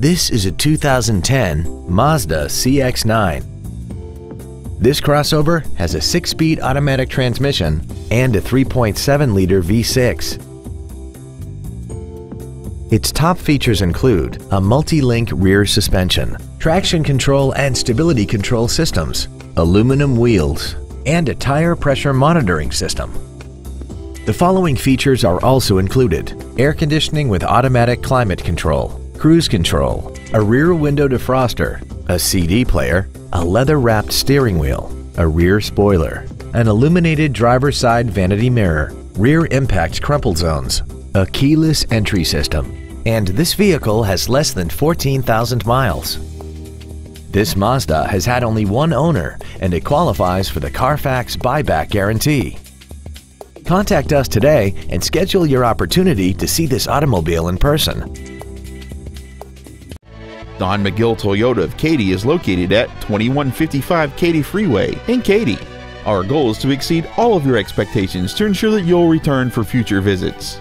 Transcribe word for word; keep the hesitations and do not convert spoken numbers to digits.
This is a two thousand ten Mazda C X nine. This crossover has a six-speed automatic transmission and a three point seven liter V six. Its top features include a multi-link rear suspension, traction control and stability control systems, aluminum wheels, and a tire pressure monitoring system. The following features are also included: air conditioning with automatic climate control, cruise control, a rear window defroster, a C D player, a leather-wrapped steering wheel, a rear spoiler, an illuminated driver's side vanity mirror, rear impact crumple zones, a keyless entry system, and this vehicle has less than fourteen thousand miles. This Mazda has had only one owner and it qualifies for the Carfax buyback guarantee. Contact us today and schedule your opportunity to see this automobile in person. Don McGill Toyota of Katy is located at twenty-one fifty-five Katy Freeway in Katy. Our goal is to exceed all of your expectations to ensure that you'll return for future visits.